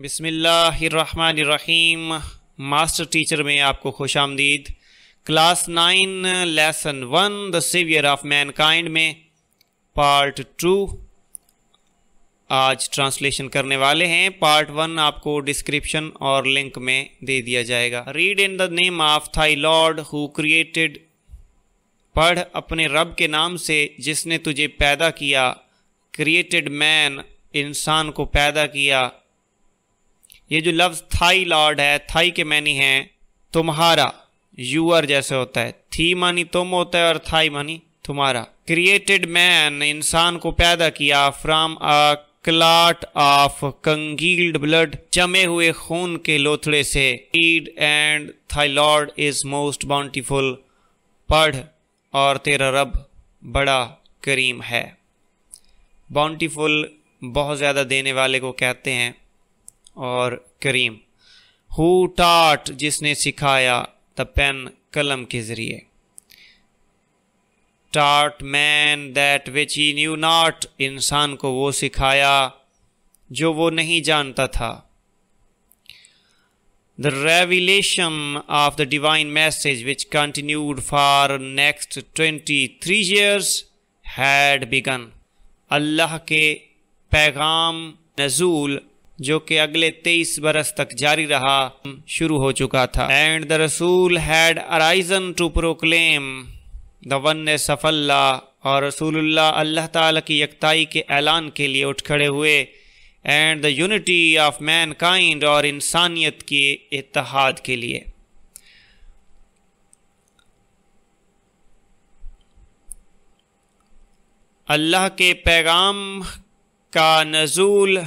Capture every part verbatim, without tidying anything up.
बिस्मिल्लाहिर्रहमानिर्रहीम। Master teacher में आपको खुश आमदीद। Class nine lesson one the saviour of mankind में पार्ट टू आज ट्रांसलेशन करने वाले हैं। पार्ट वन आपको डिस्क्रिप्शन और लिंक में दे दिया जाएगा। Read in the name of thy lord who created, पढ़ अपने रब के नाम से जिसने तुझे पैदा किया। क्रिएटेड मैन, इंसान को पैदा किया। ये जो लफ्ज़ थाई लॉर्ड है, थाई के मानी है तुम्हारा, यूअर जैसे होता है। थी मानी तुम होता है और थाई मानी तुम्हारा। क्रिएटेड मैन, इंसान को पैदा किया। From a clot of congealed blood, जमे हुए खून के लोथड़े से। Read and thy lord is most bountiful, पढ़ और तेरा रब बड़ा करीम है। बाउंटीफुल बहुत ज़्यादा देने वाले को कहते हैं, और करीम। हु टाट, जिसने सिखाया। द पेन, कलम के ज़रिए। Taught man that which he knew not, इंसान को वो सिखाया जो वो नहीं जानता था। The revelation of the divine message which continued for next twenty-three years had begun. अल्लाह के पैगाम नज़ूल जो कि अगले तेईस बरस तक जारी रहा, शुरू हो चुका था। And the Rasul had arisen to proclaim the oneness of Allah, और रसूलुल्लाह अल्लाह ताला की एकताई के ऐलान के लिए उठ खड़े हुए। And the unity of mankind, और इंसानियत के इत्तेहाद के लिए। अल्लाह के पैगाम का नज़ूल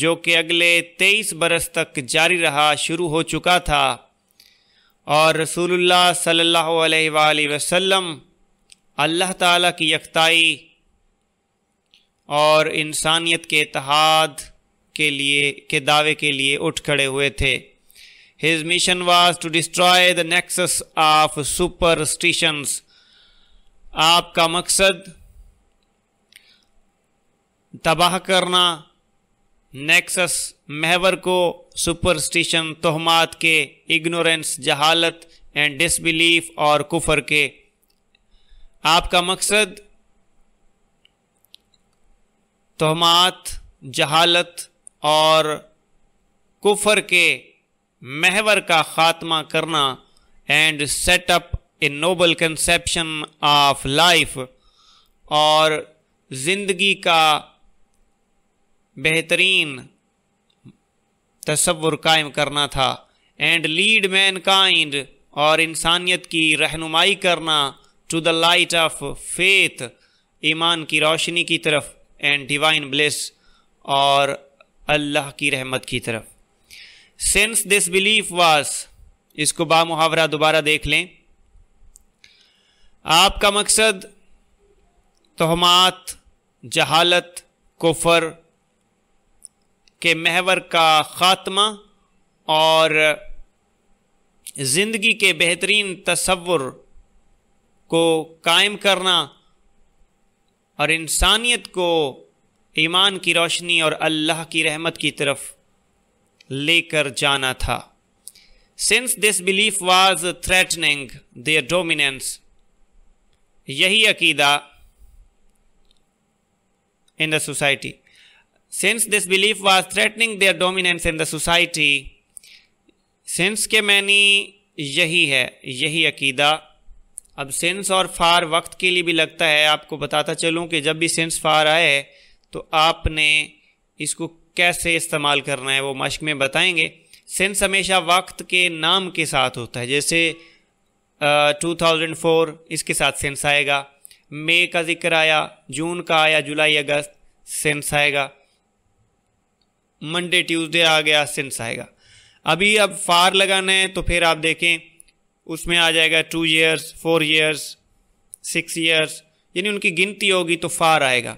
जो कि अगले तेईस बरस तक जारी रहा, शुरू हो चुका था। और रसूलुल्लाह सल्लल्लाहु अलैहि वसल्लम अल्लाह ताला की यकताई और इंसानियत के इत्तेहाद के लिए के दावे के लिए उठ खड़े हुए थे। His mission was to destroy the nexus of superstitions, आपका मकसद तबाह करना नेक्सस, महवर को, सुपरस्टिशन तोहमात के, इग्नोरेंस जहालत एंड डिसबिलीफ और कुफर के। आपका मकसद तोहमात, जहालत और कुफर के महवर का खात्मा करना। And set up a noble conception of life, और ज़िंदगी का बेहतरीन तस्वुर कायम करना था। एंड लीड मैनकाइंड, और इंसानियत की रहनुमाई करना। To the light of faith, ईमान की रोशनी की तरफ। एंड डिवाइन ब्लिस, और अल्लाह की रहमत की तरफ। सिंस दिस बिलीफ वास, इसको बामुहावरा दोबारा देख लें। आपका मकसद तोहमात, जहालत, कुफर के महवर का खात्मा और ज़िंदगी के बेहतरीन तस्वुर को कायम करना, और इंसानियत को ईमान की रोशनी और अल्लाह की रहमत की तरफ लेकर जाना था। Since this belief was threatening their dominance, यही अकीदा in the society. Since this belief was threatening their dominance in the society, since के मानी यही है, यही अकीदा। अब सेंस और फार वक्त के लिए भी लगता है। आपको बताता चलूं कि जब भी सेंस फार आए तो आपने इसको कैसे इस्तेमाल करना है वो मश्क में बताएंगे। सेंस हमेशा वक्त के नाम के साथ होता है, जैसे टू थाउजेंड फोर इसके साथ सेंस आएगा। मई का जिक्र आया, जून का आया, जुलाई अगस्त सेंस आएगा। मंडे ट्यूसडे आ गया, सेंस आएगा। अभी अब फार लगाना है तो फिर आप देखें उसमें आ जाएगा two years, four years, six years, यानी उनकी गिनती होगी तो फार आएगा।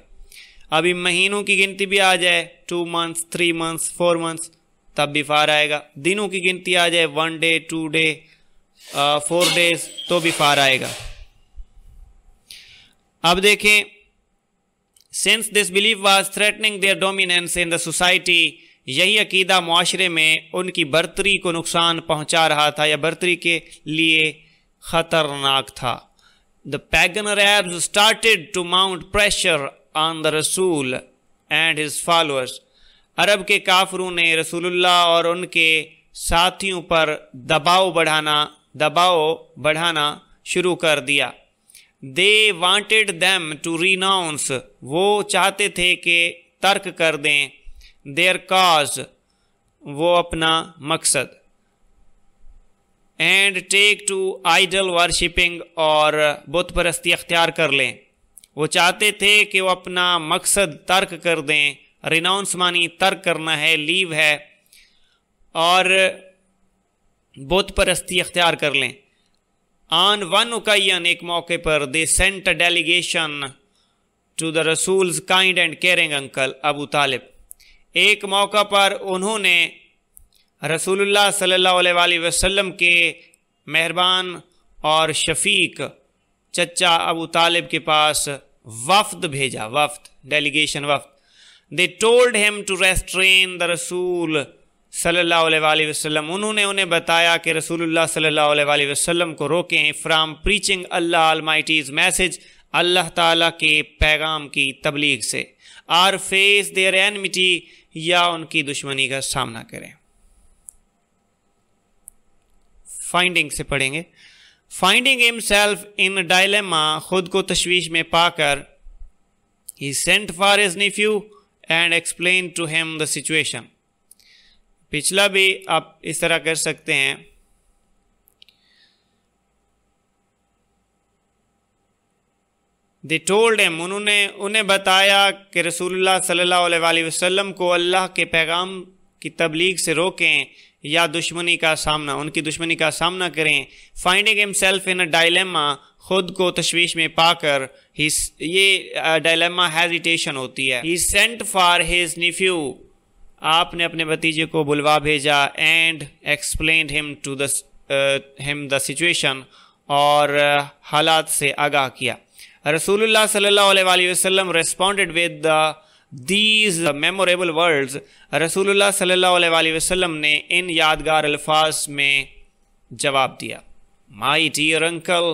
अभी महीनों की गिनती भी आ जाए, two months, three months, four months, तब भी फार आएगा। दिनों की गिनती आ जाए, one day, two day, four days, तो भी फार आएगा। अब देखें, since this belief was threatening their dominance in the society, यही अकीदा मुआशरे में उनकी बर्तरी को नुकसान पहुंचा रहा था या बर्तरी के लिए ख़तरनाक था। The pagan Arabs started to mount pressure on the रसूल एंड हिज फॉलोअर्स। अरब के काफिरों ने रसूलुल्लाह और उनके साथियों पर दबाव बढ़ाना दबाव बढ़ाना शुरू कर दिया। They wanted them to renounce, वो चाहते थे कि तर्क कर दें, देयर काज, वो अपना मकसद, and take to idol worshipping, और बुत परस्ती अख्तियार कर लें। वो चाहते थे कि वो अपना मकसद तर्क कर दें। रिनाउंस मानी तर्क करना है, लीव है, और बुत परस्ती अख्तियार कर लें। ऑन वन ओकेजन, एक मौके पर, they sent a delegation to the रसूल्स kind and caring uncle Abu Talib. एक मौका पर उन्होंने रसूलुल्लाह सल्लल्लाहु अलैहि वसल्लम के मेहरबान और शफीक चचा अबू तालिब के पास वफ्द भेजा, वफ्द, डेलीगेशन, वफ्द। They told him to restrain the रसूल सल्लल्लाहु अलैहि वसल्लम। उन्होंने उन्हें बताया कि रसूलुल्लाह सल्लल्लाहु अलैहि वसल्लम को रोकें फ्राम प्रीचिंग अल्लाह अलमाइटीज़ मैसेज, अल्लाह ताला के पैगाम की तबलीग से, और फेस देयर एनिमिटी, या उनकी दुश्मनी का सामना करें। फाइंडिंग से पढ़ेंगे। फाइंडिंग हिमसेल्फ इन डायलेमा, खुद को तशवीश में पाकर, he sent for his nephew and explain to him the situation. पिछला भी आप इस तरह कर सकते हैं। दे टोल्ड हिम, उन्होंने उन्हें बताया कि रसूलुल्लाह सल्लल्लाहु अलैहि वसल्लम को अल्लाह के पैगाम की तबलीग से रोकें या दुश्मनी का सामना उनकी दुश्मनी का सामना करें। Finding himself in a dilemma, खुद को तशवीश में पाकर, हिस, ये डायलेमा हेजिटेशन होती है। He sent for his nephew, आपने अपने भतीजे को बुलवा भेजा, and explain him to the him the situation, और हालात से आगाह किया। रसूलुल्लाह सल्लल्लाहु अलैहि वसल्लम responded with these memorable words. रसूलुल्लाह सल्लल्लाहु अलैहि वसल्लम ने इन यादगार अल्फाज में जवाब दिया। माई डियर अंकल,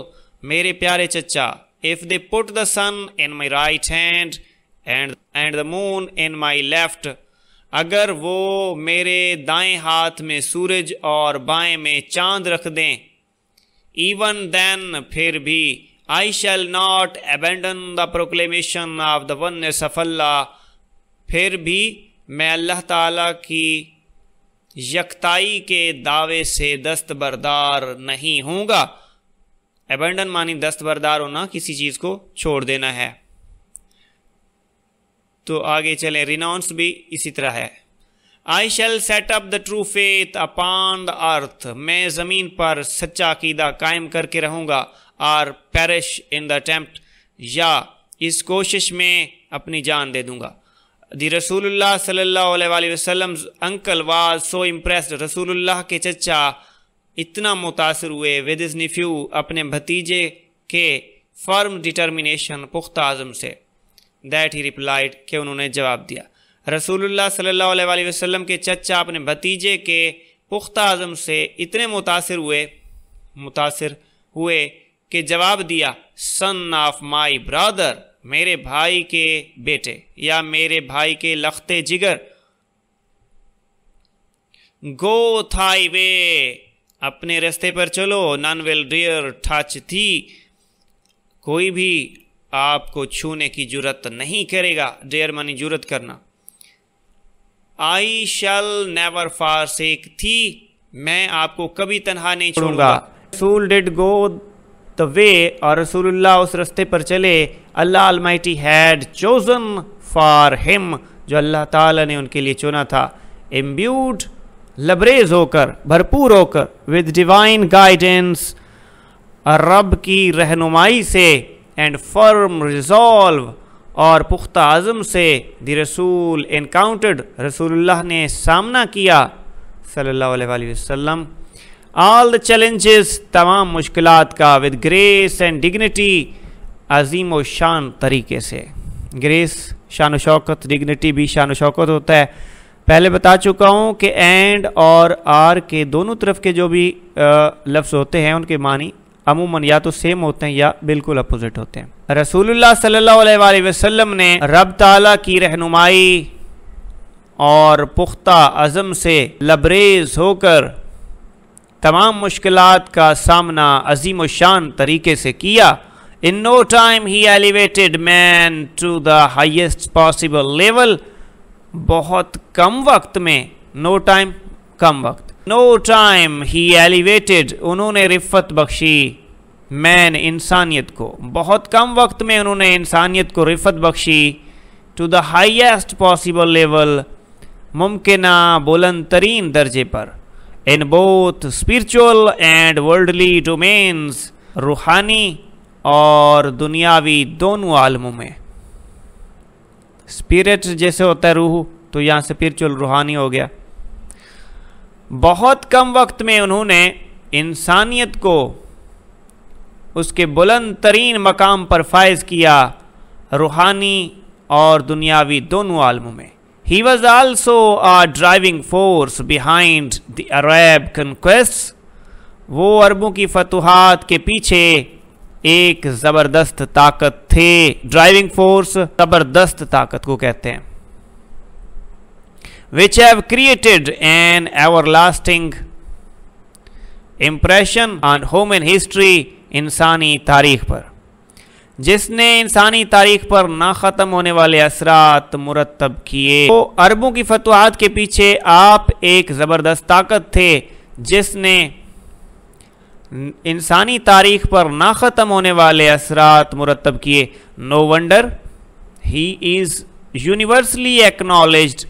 मेरे प्यारे चचा, if they put the sun in my right hand and and the moon in my left, अगर वो मेरे दाएं हाथ में सूरज और बाएं में चांद रख दें, इवन देन, फिर भी, I shall not abandon the proclamation of the oneness of Allah, फिर भी मैं अल्लाह ताला की यकताई के दावे से दस्तबरदार नहीं होऊंगा। एबेंडन मानी दस्तबरदार होना, किसी चीज़ को छोड़ देना है। तो आगे चले, रिनाउंस भी इसी तरह है। I shall set up the true faith upon the earth, मैं ज़मीन पर सच्चा अकीदा कायम करके रहूँगा, और पैरिश इन द अटैम्प्ट, या इस कोशिश में अपनी जान दे दूंगा। दी रसूलुल्लाह सल्लल्लाहु अलैहि वसल्लम अंकल वाज सो इम्प्रेस्ड, रसूलुल्लाह के चचा इतना मुतासर हुए, विद हिज नेफ्यू, अपने भतीजे के फर्म डिटर्मिनेशन, पुख्ता आज़म से, दैट ही रिप्लाइड, के उन्होंने जवाब दिया। रसूलुल्लाह सल्लल्लाहु अलैहि वसल्लम के चचा अपने भतीजे के पुख्ता आज़म से इतने मुतासर हुए मुतासर हुए के जवाब दिया, सन ऑफ माई ब्रदर, मेरे भाई के बेटे, या मेरे भाई के लखते जिगर, गो थाई वे, अपने रास्ते पर चलो, नन विल डियर टच थी, कोई भी आपको छूने की जुरत नहीं करेगा। डियर मानी जुरत करना। आई शल नेवर फॉरसेक थी, मैं आपको कभी तन्हा नहीं छोड़ूंगा। रसूल डिड गो तो वे, और रसूलुल्लाह उस रास्ते पर चले, अल्लाह almighty had chosen for him, जो अल्लाह ताला ने उनके लिए चुना था, इम्ब्यूड, लबरेज होकर, भरपूर होकर, विद डिवाइन गाइडेंस, रब की रहनुमाई से, एंड फर्म रिजॉल्व, और पुख्ता आज़म से, द रसूल एनकाउंटर्ड, रसूलुल्लाह ने सामना किया सल्लल्लाहु अलैहि वसल्लम, All the challenges, तमाम मुश्किलात का, with grace and dignity, अजीम और शान तरीके से। ग्रेस शान शौकत, डिग्निटी भी शान शौकत होता है। पहले बता चुका हूँ कि एंड और आर के दोनों तरफ के जो भी लफ्ज़ होते हैं उनके मानी अमूमन या तो सेम होते हैं या बिल्कुल अपोजिट होते हैं। रसूलुल्लाह सल्लल्लाहु अलैहि वसल्लम ने रब ताला की रहनुमाई और पुख्ता अज़म से लबरेज होकर तमाम मुश्किलात का सामना अजीम शान तरीके से किया। In no time he elevated man to the highest possible level. बहुत कम वक्त में, नो टाइम कम वक्त, नो टाइम ही एलिवेटेड, उन्होंने रिफ़त बख्शी मैन, इंसानियत को। बहुत कम वक्त में उन्होंने इंसानियत को रिफ़त बख्शी to the highest possible level, मुमकिना बुलंद तरीन दर्जे पर। In both spiritual and worldly domains, रूहानी और दुनियावी दोनों आलमों में। स्पिरिट जैसे होता है रूह, तो यहाँ से स्पिरिचुअल रूहानी हो गया। बहुत कम वक्त में उन्होंने इंसानियत को उसके बुलंद तरीन मकाम पर फायज किया, रूहानी और दुनियावी दोनों आलमों में। He was also a driving force behind the Arab conquests. वो अरबों की फतुहात के पीछे एक ज़बरदस्त ताकत थे। ड्राइविंग फोर्स ज़बरदस्त ताकत को कहते हैं। Which have created an everlasting impression on human history, इंसानी तारीख पर, जिसने इंसानी तारीख पर ना ख़त्म होने वाले असरात मुरतब किए। तो अरबों की फतुहात के पीछे आप एक ज़बरदस्त ताकत थे जिसने इंसानी तारीख पर ना ख़त्म होने वाले असरात मुरतब किए। No wonder he is universally acknowledged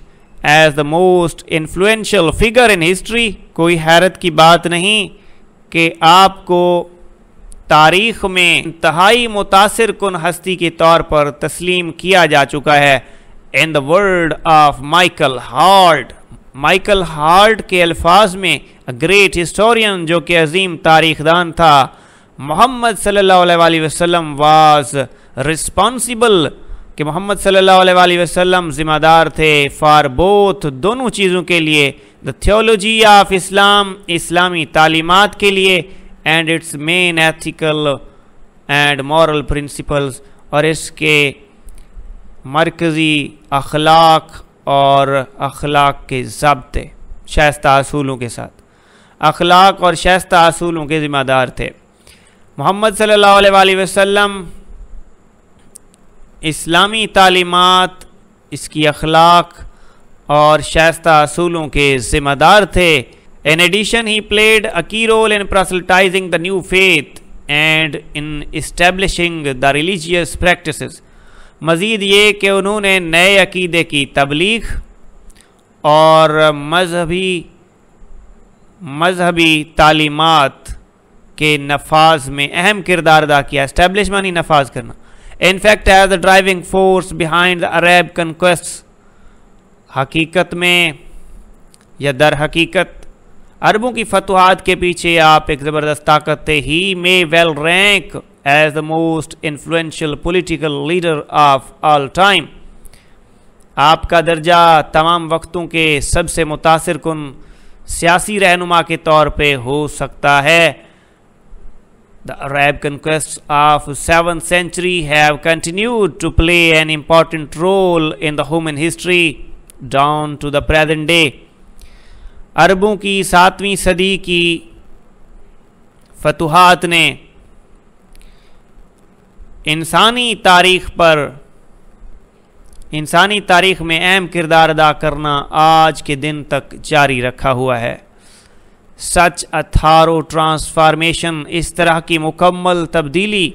as the most influential figure in history. कोई हैरत की बात नहीं कि आपको तारीख़ में इंतहाई मुतासिर कुन हस्ती के तौर पर तस्लीम किया जा चुका है। In the word of Michael Hart, Michael Hart के अल्फाज में, ग्रेट हिस्टोरियन जो कि अजीम तारीखदान था, मोहम्मद सल्लल्लाहु अलैहि वसल्लम वाज रिस्पॉन्सिबल, कि मोहम्मद सल्लल्लाहु अलैहि वसल्लम जिम्मेदार थे फॉर बोथ, दोनों चीज़ों के लिए, द थियोलॉजी ऑफ इस्लाम, इस्लामी तालीमात के लिए, and its main ethical and moral principles, और इसके मरकज़ी अखलाक और अखलाक के ज़ब्ते, शायस्ता असूलों के साथ, अखलाक और शायस्ता असूलों के ज़िम्मेदार थे। मोहम्मद सल्लल्लाहु अलैहि वसल्लम इस्लामी तालीमात, इसकी अखलाक और शायस्ता असूलों के ज़िम्मेदार थे। In addition, he played a key role in proselytizing the new faith and in establishing the religious practices. मज़ीद ये कि उन्होंने नए अक़ीदे की तबलीग और मजहबी मजहबी तालीमात के नफाज में अहम किरदार अदा किया। इस्टेब्लिश मानी नफाज करना। In fact, as the driving force behind the Arab conquests, हकीकत में या दर हकीकत अरबों की फतुहात के पीछे आप एक ज़बरदस्त ताकत थे। He may well rank as the most influential political leader of all time. आपका दर्जा तमाम वक्तों के सबसे मुतासिर कुन सियासी रहनुमा के तौर पे हो सकता है। The Arab conquest of seventh century have continued to play an important role in the human history down to the present day. अरबों की सातवीं सदी की फतुहात ने इंसानी तारीख पर, इंसानी तारीख में अहम किरदार अदा करना आज के दिन तक जारी रखा हुआ है। सच अ थारो ट्रांसफार्मेशन, इस तरह की मुकम्मल तब्दीली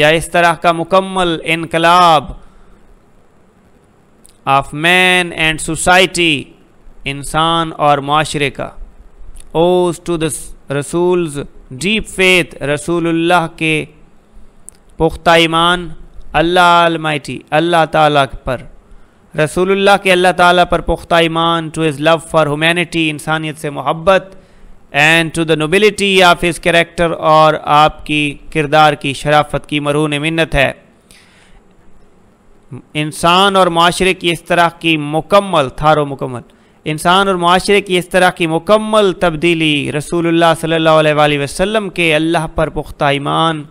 या इस तरह का मुकम्मल इनकलाब ऑफ मैन एंड सोसाइटी, इंसान और माशरे का। Owes to the रसूल्स deep faith, रसूलुल्लाह के पुख्ता ईमान अल्लाह अलमाइटी, अल्लाह ताला पर, रसूलुल्लाह के अल्लाह ताला पर पुख्ता ईमान, to his love for humanity, इंसानियत से मोहब्बत, and to the nobility of his character, और आपकी किरदार की शराफत की मरहून मिन्नत है। इंसान और माशरे की इस तरह की मुकम्मल थारो मुकम्मल इंसान और माशरे की इस तरह की मुकम्मल तब्दीली रसूलुल्लाह सल्लल्लाहु अलैहि वसल्लम के अल्लाह पर पुख्ता ईमान,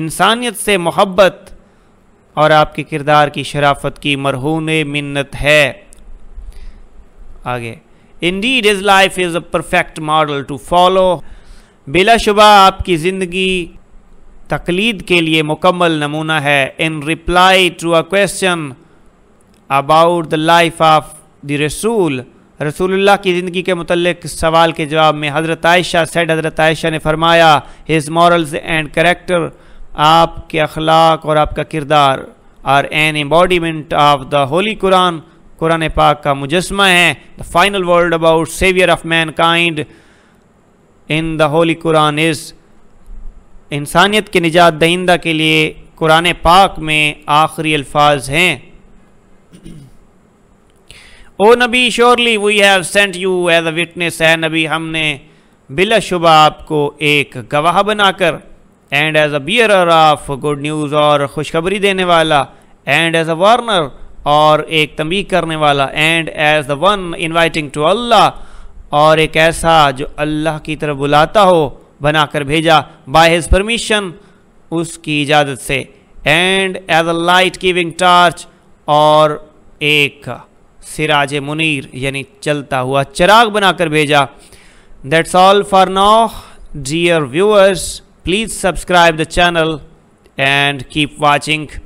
इंसानियत से मोहब्बत और आपके किरदार की शराफत की मरहूने मिन्नत है। आगे indeed his life is a perfect model to follow, बिलाशुबा आपकी ज़िंदगी तकलीद के लिए मुकम्मल नमूना है। In reply to a question about the life of the रसूल, रसूलुल्लाह की ज़िंदगी के मुतल्लिक़ सवाल के जवाब में हज़रत आयशा सेड, हज़रत आयशा ने फरमाया, हिज मॉरल्स एंड करेक्टर, आपके अखलाक और आपका किरदार are an embodiment of the holy Quran, Quran पाक का मुजस्मा है। The final word about saviour of mankind in the holy Quran is, इंसानियत के निजात दहिंदा के लिए कुरान पाक में आखिरी अल्फाज हैं। ओ नबी, surely we have sent you as a witness, है नबी, हमने बिलाशुबा आपको एक गवाह बनाकर, and as a bearer of good news, और खुशखबरी देने वाला, एंड एज अ वार्नर, और एक तंबीह करने वाला, and as the one inviting to अल्लाह, और एक ऐसा जो अल्लाह की तरफ बुलाता हो, बनाकर भेजा, बाय हिज परमिशन, उसकी इजाज़त से, and as a light giving torch, और एक सिराज मुनीर यानी चलता हुआ चिराग बनाकर भेजा। That's all for now dear viewers, please subscribe the channel and keep watching.